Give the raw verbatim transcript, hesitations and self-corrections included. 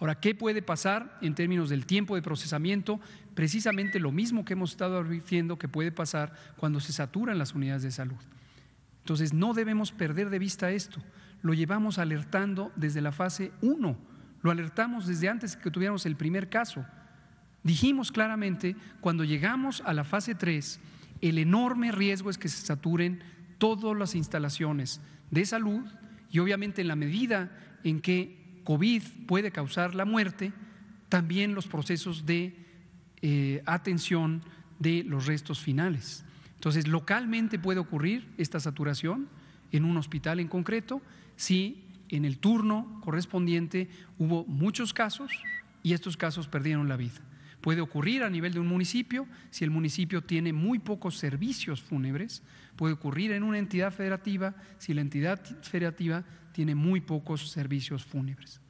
Ahora, ¿qué puede pasar en términos del tiempo de procesamiento? Precisamente lo mismo que hemos estado advirtiendo que puede pasar cuando se saturan las unidades de salud. Entonces, no debemos perder de vista esto. Lo llevamos alertando desde la fase uno, lo alertamos desde antes que tuviéramos el primer caso. Dijimos claramente, cuando llegamos a la fase tres, el enorme riesgo es que se saturen todas las instalaciones de salud y obviamente en la medida en que COVID puede causar la muerte, también los procesos de eh, atención de los restos finales. Entonces, localmente puede ocurrir esta saturación en un hospital en concreto, si en el turno correspondiente hubo muchos casos y estos casos perdieron la vida. Puede ocurrir a nivel de un municipio, si el municipio tiene muy pocos servicios fúnebres, puede ocurrir en una entidad federativa, si la entidad federativa tiene muy pocos servicios fúnebres.